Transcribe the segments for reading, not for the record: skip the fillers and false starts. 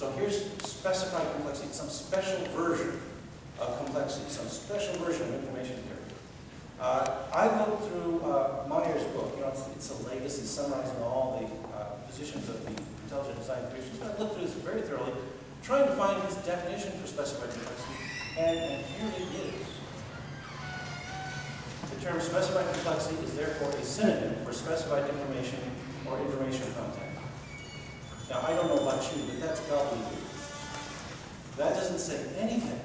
So here's specified complexity, some special version of complexity, some special version of information theory. I looked through Meyer's book. You know, it's a legacy summarizing all the positions of the intelligent design creation. So I looked through this very thoroughly, trying to find his definition for specified complexity, and here it is. The term specified complexity is therefore a synonym for specified information or information content. Now, I don't know about you, but that's gobbledygook. That doesn't say anything.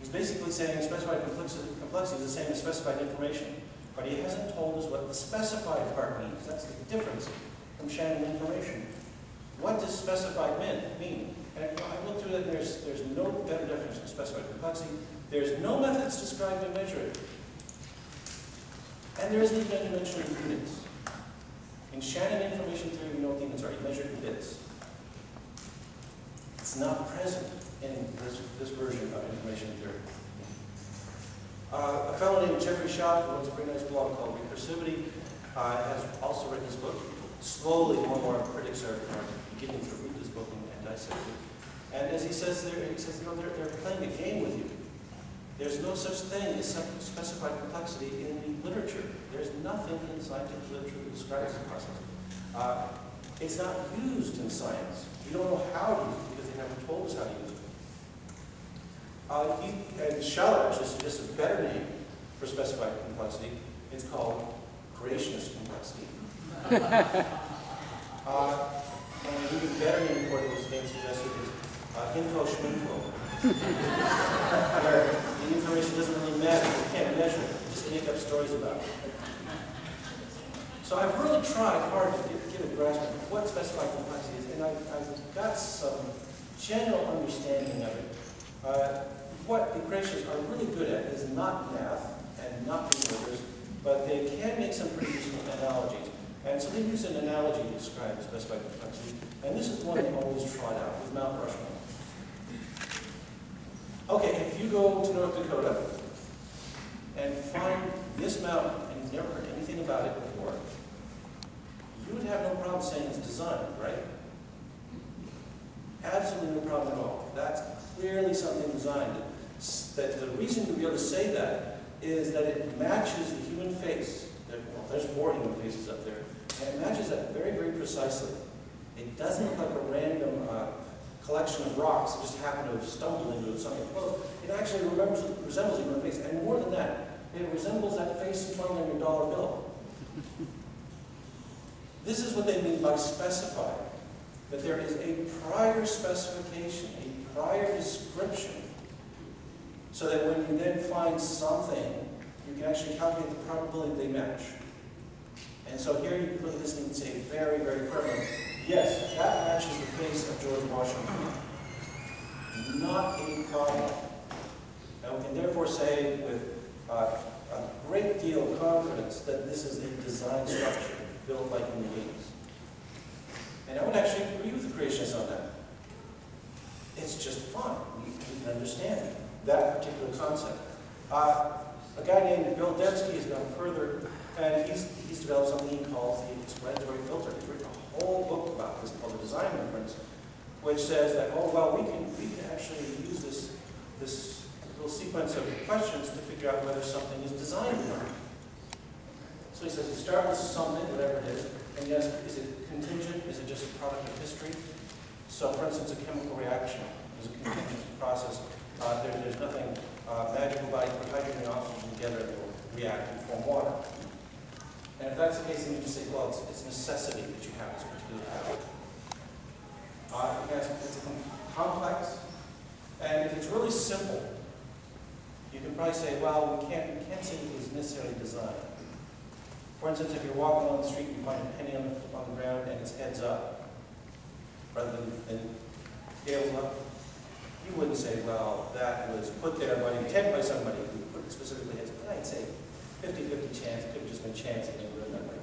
He's basically saying specified complexity is the same as specified information, but he hasn't told us what the specified part means. That's the difference from sharing information. What does specified mean? And I looked through that, and there's no better definition of specified complexity. There's no methods described to measure it. And there isn't even a dimension of units. In Shannon information theory, we know what the units are. You measure in bits. It's not present in this version of information theory. A fellow named Jeffrey Schott, who wrote a very nice blog called Recursivity, has also written this book. Slowly, more and more critics are beginning to read this book and dissect it. And as he says there, he says, you know, they're playing a game with you. There's no such thing as specified complexity in the literature. There's nothing in scientific literature that describes the process. It's not used in science. We don't know how to use it because they never told us how to use it. And Scheller suggests a better name for specified complexity. It's called creationist complexity. And an even better name for it was being suggested is info-schminfo. The information doesn't really matter. You can't measure it. You just make up stories about it. So I've really tried hard to get a grasp of what specified complexity is, and I've got some general understanding of it. What the creationists are really good at is not math and not numbers, but they can make some pretty useful analogies. And so they use an analogy to describe specified complexity, and this is one they always tried out with Mount Rushmore. Okay, if you go to North Dakota and find this mountain and you've never heard anything about it before, you would have no problem saying it's designed, right? Absolutely no problem at all. That's clearly something designed. That the reason you'll be able to say that is that it matches the human face. There's 4 human faces up there, and it matches that very, very precisely. It doesn't look like a random collection of rocks that just happen to have stumbled into something close. It actually resembles a human face, and more than that, it resembles that face you find on your dollar bill. This is what they mean by specified, that there is a prior specification, a prior description, so that when you then find something, you can actually calculate the probability they match. And so here you can look at this and say very, very pertinent. Yes, that matches the face of George Washington. Not a problem. And we can therefore say with a great deal of confidence that this is a design structure built like in the 80s. And I would actually agree with the creationists on that. It's just fun. We can understand that particular concept. A guy named Bill Dembski has gone further, and he's developed something he calls the explanatory filter. He's written a whole book about this called the design inference, which says that, oh well, we can actually use this little sequence of questions to figure out whether something is designed or not. So he says you start with something, whatever it is, and yes, is it contingent? Is it just a product of history? So for instance, a chemical reaction is a contingent process. There's nothing magical about it. You put hydrogen and oxygen together, it will react and form water. And if that's the case, then you just say, well, it's a necessity that you have this particular pattern. It's complex, and it's really simple. You can probably say, well, we can't say it was necessarily designed. For instance, if you're walking on the street, you find a penny on the ground, and it's heads up, rather than tails up. You wouldn't say, well, that was put there by intent by somebody who put it specifically heads up. But I'd say 50-50 chance, it could have just been chance and they would have done that.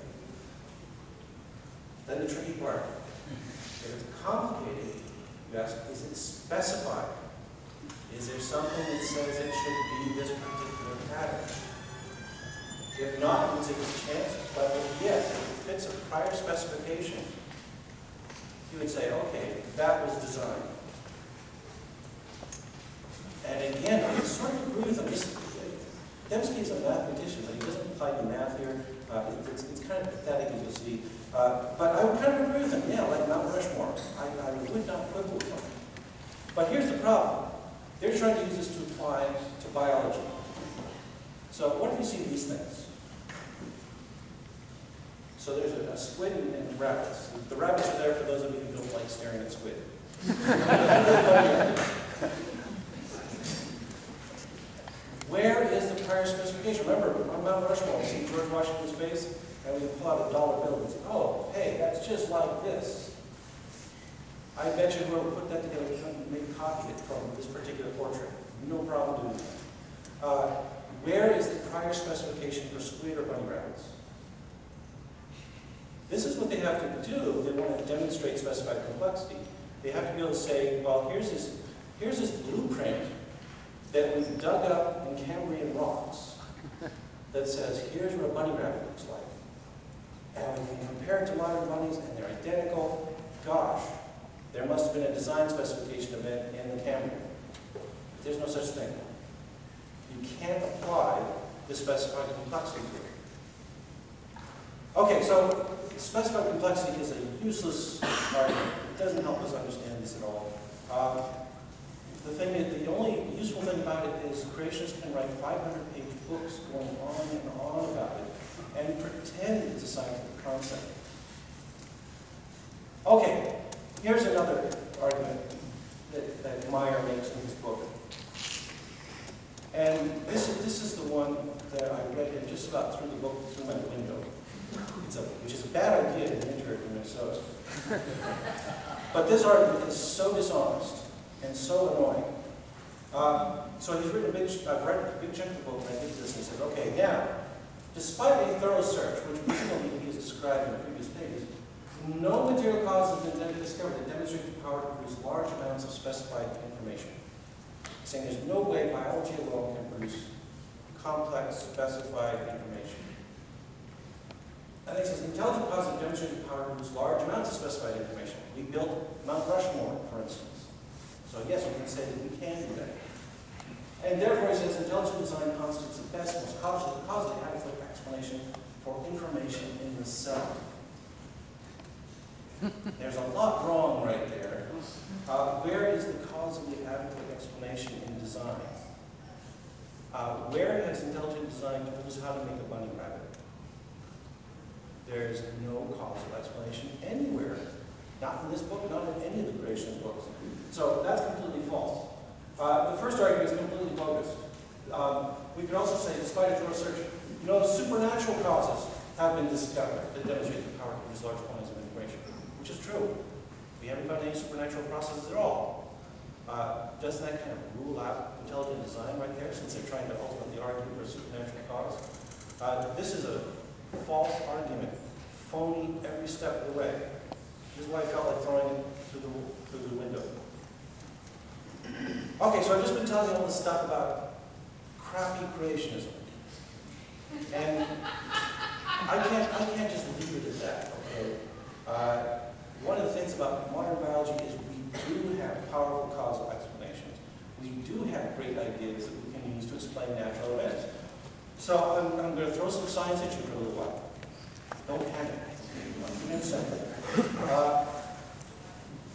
Then the tricky part. If it's complicated, you ask, is it specified? Is there something that says it should be this particular pattern? If not, you would say it's chance, but yes, if it fits a prior specification, you would say, okay, that was design. And again, I sort of agree with him. Dembski's a mathematician, but he doesn't apply the math here. It's kind of pathetic, as you'll see. But I would kind of agree with him, yeah, like Mount Rushmore. I would not quibble with him. But here's the problem. They're trying to use this to apply to biology. So what if you see these things? So there's a squid and rabbits. The rabbits are there for those of you who don't like staring at squid. Where is the prior specification? Remember, on Mount Rushmore, we see George Washington's face, and we pull out a dollar bill and say, oh, hey, that's just like this. I bet you whoever put that together couldn't make copy it from this particular portrait. No problem doing that. Where is the prior specification for squid or bunny rabbits? This is what they have to do if they want to demonstrate specified complexity. They have to be able to say, well, here's this blueprint that we've dug up in Cambrian rocks that says, here's what a bunny rabbit looks like. And when you compare it to modern bunnies and they're identical, gosh, there must have been a design specification event in the Cambrian. But there's no such thing. You can't apply the specified complexity theory. Okay, so specified complexity is a useless argument. It doesn't help us understand this at all. The only useful thing about it is creationists can write 500-page books going on and on about it and pretend it's a scientific concept. Okay, here's another argument that Meyer makes in his book. And this is the one that I read and just about threw the book through my window. Which is a bad idea in winter in Minnesota. But this argument is so dishonest and so annoying. So he's written a big chunk of the book, and I did this, and he said, okay, now, despite a thorough search, which originally he has described in the previous pages, no material cause has been discovered that demonstrates the power to produce large amounts of specified information. He's saying there's no way biology alone can produce complex, specified information. And it says, intelligent cause of demonstrated power produce large amounts of specified information. We built Mount Rushmore, for instance. So yes, we can say that we can do that. And therefore, it says, intelligent design constitutes the best, most causally adequate explanation for information in the cell. There's a lot wrong right there. Where is the causally adequate explanation in design? Where has intelligent design told us how to make a bunny rabbit? There is no causal explanation anywhere. Not in this book, not in any of the creationist books. So that's completely false. The first argument is completely bogus. We could also say, despite a thorough search, no supernatural causes have been discovered that demonstrate the power of these large quantities of information, which is true. We haven't found any supernatural processes at all. Doesn't that kind of rule out intelligent design right there, since they're trying to ultimately argue for a supernatural cause? This is a false argument, phony every step of the way. This is why I felt like throwing it through the window. Okay, so I've just been telling you all this stuff about crappy creationism, and I can't just leave it at that. Okay, one of the things about modern biology is we do have powerful causal explanations. We do have great ideas that we can use to explain natural events. So I'm going to throw some science at you for a little while. Don't panic.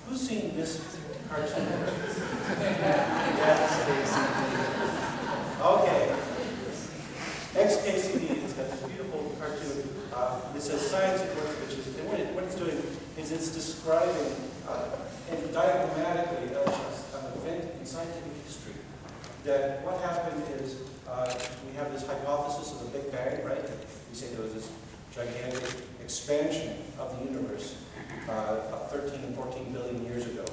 Who's seen this cartoon? Okay. XKCD has got this beautiful cartoon. It says science at work, which is what it's doing is it's describing diagrammatically an event in scientific history. That what happened is we have this hypothesis of the Big Bang, right? We say there was this gigantic expansion of the universe about 13 and 14 billion years ago.